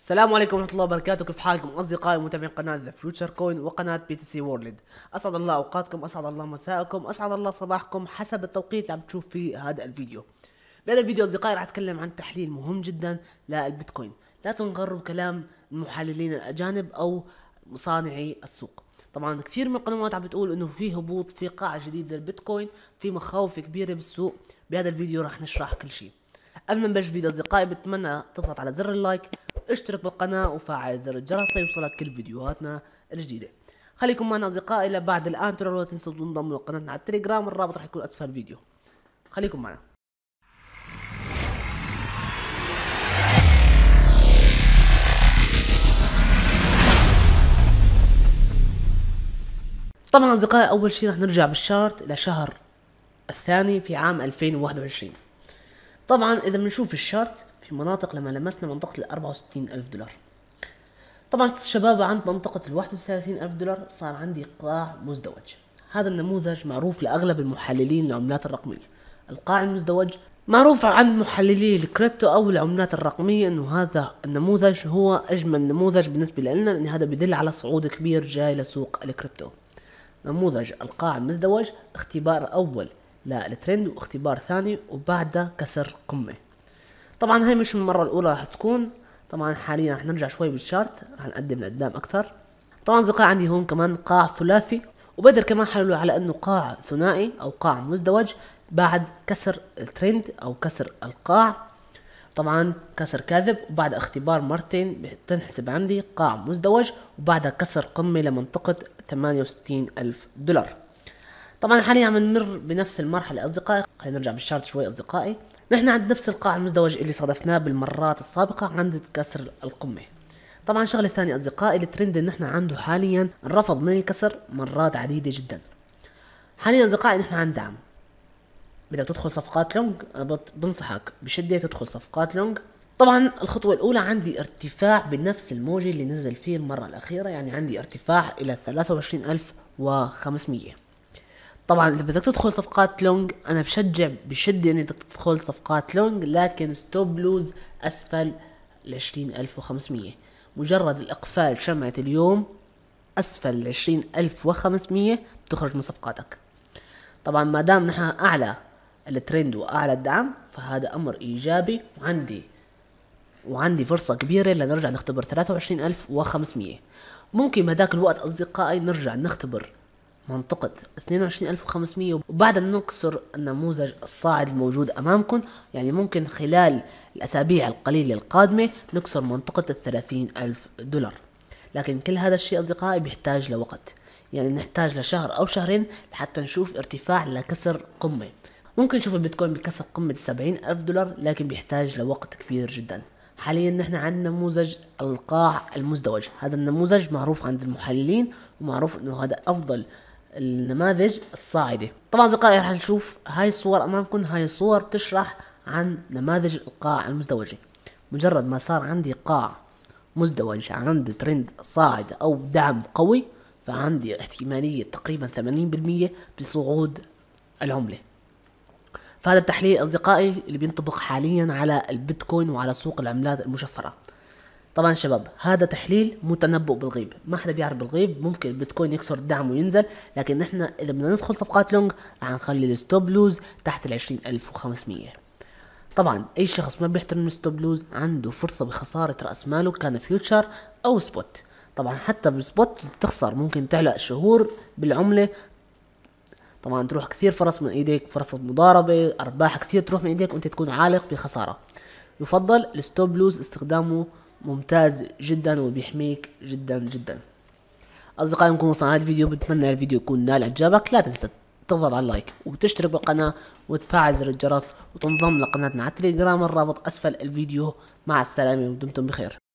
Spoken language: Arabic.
السلام عليكم ورحمة الله وبركاته. كيف حالكم أصدقائي متابعين قناة ذا فيوتشر كوين وقناة بي تي سي وورلد؟ أسعد الله أوقاتكم، أسعد الله مساءكم، أسعد الله صباحكم حسب التوقيت اللي عم تشوف فيه هذا الفيديو. بهذا الفيديو أصدقائي راح أتكلم عن تحليل مهم جدا للبيتكوين، لا تنغروا بكلام المحللين الأجانب أو مصانعي السوق. طبعا كثير من القنوات عم بتقول إنه في هبوط، في قاع جديد للبيتكوين، في مخاوف كبيرة بالسوق. بهذا الفيديو راح نشرح كل شيء. قبل ما نبلش الفيديو أصدقائي بتمنى تضغط على زر اللايك، اشترك بالقناة وفعل زر الجرس ليوصلك كل فيديوهاتنا الجديدة. خليكم معنا أصدقائي لبعد الآن ترى، ولا تنسوا تنضموا لقناتنا على التليجرام، الرابط راح يكون أسفل الفيديو. خليكم معنا. طبعا أصدقائي أول شيء راح نرجع بالشارت لشهر الثاني في عام 2021. طبعا إذا بنشوف الشارت في مناطق لما لمسنا منطقة ال 64000 دولار. طبعا الشباب عند منطقة ال 31000 دولار صار عندي قاع مزدوج. هذا النموذج معروف لأغلب المحللين العملات الرقمية. القاع المزدوج معروف عند محللي الكريبتو أو العملات الرقمية إنه هذا النموذج هو أجمل نموذج بالنسبة لنا، لأن هذا بدل على صعود كبير جاي لسوق الكريبتو. نموذج القاع المزدوج اختبار أول للترند واختبار ثاني وبعدها كسر قمة. طبعا هاي مش المرة الأولى راح تكون. طبعا حاليا رح نرجع شوي بالشارت، رح نقدم لقدام أكثر. طبعا أصدقائي عندي هون كمان قاع ثلاثي، وبقدر كمان حللوا على إنه قاع ثنائي أو قاع مزدوج بعد كسر الترند أو كسر القاع. طبعا كسر كاذب وبعد اختبار مرتين بتنحسب عندي قاع مزدوج، وبعدها كسر قمة لمنطقة 68000 دولار. طبعا حاليا عم نمر بنفس المرحلة أصدقائي. خلينا نرجع بالشارت شوي أصدقائي. نحن عند نفس القاع المزدوج اللي صادفناه بالمرات السابقة عند كسر القمة. طبعا شغلة ثانية أصدقائي، الترند اللي نحن عنده حاليا رفض من الكسر مرات عديدة جدا. حاليا أصدقائي نحن عند دعم. بدك تدخل صفقات لونج، بنصحك بشدة تدخل صفقات لونج. طبعا الخطوة الأولى عندي ارتفاع بنفس الموجة اللي نزل فيه المرة الأخيرة، يعني عندي ارتفاع إلى 23500. طبعا إذا بدك تدخل صفقات لونج أنا بشجع بشدة إنك تدخل صفقات لونج، لكن ستوب لوز أسفل 20500. مجرد الإقفال شمعة اليوم أسفل 20500 بتخرج من صفقاتك. طبعا ما دام نحن أعلى الترند وأعلى الدعم فهذا أمر إيجابي، وعندي فرصة كبيرة لنرجع نختبر 23500. ممكن بهداك الوقت أصدقائي نرجع نختبر منطقة 22500 وبعدها نكسر النموذج الصاعد الموجود أمامكم. يعني ممكن خلال الأسابيع القليلة القادمة نكسر منطقة 30000 دولار، لكن كل هذا الشيء أصدقائي بيحتاج لوقت، يعني نحتاج لشهر أو شهرين لحتى نشوف ارتفاع لكسر قمة. ممكن نشوف البيتكوين بكسر قمة 70000 دولار لكن بيحتاج لوقت كبير جدا. حاليا نحن عندنا نموذج القاع المزدوج، هذا النموذج معروف عند المحللين ومعروف إنه هذا أفضل النماذج الصاعدة. طبعا أصدقائي رح نشوف هاي الصور أمامكم، هاي الصور بتشرح عن نماذج القاع المزدوجة. مجرد ما صار عندي قاع مزدوج عند ترند صاعد أو دعم قوي فعندي احتمالية تقريبا 80% بصعود العملة. فهذا التحليل أصدقائي اللي بينطبق حاليا على البيتكوين وعلى سوق العملات المشفرة. طبعا شباب هذا تحليل متنبؤ بالغيب، ما حدا بيعرف بالغيب. ممكن البيتكوين يكسر الدعم وينزل، لكن نحن اذا بدنا ندخل صفقات لونج رح نخلي الستوب لوز تحت ال 20500. طبعا اي شخص ما بيحترم الستوب لوز عنده فرصه بخساره راس ماله، كان فيوتشر او سبوت. طبعا حتى بالسبوت بتخسر، ممكن تعلق شهور بالعمله. طبعا تروح كثير فرص من ايديك، فرص مضاربه، ارباح كثير تروح من ايديك وانت تكون عالق بخساره. يفضل الستوب لوز استخدامه ممتاز جدا وبيحميك جدا جدا. اصدقائي نكون وصلنا لهذا الفيديو، بتمنى الفيديو يكون نال اعجابك. لا تنسى تضغط على اللايك وتشترك بالقناه وتفعل زر الجرس وتنضم لقناتنا على التليجرام، الرابط اسفل الفيديو. مع السلامه ودمتم بخير.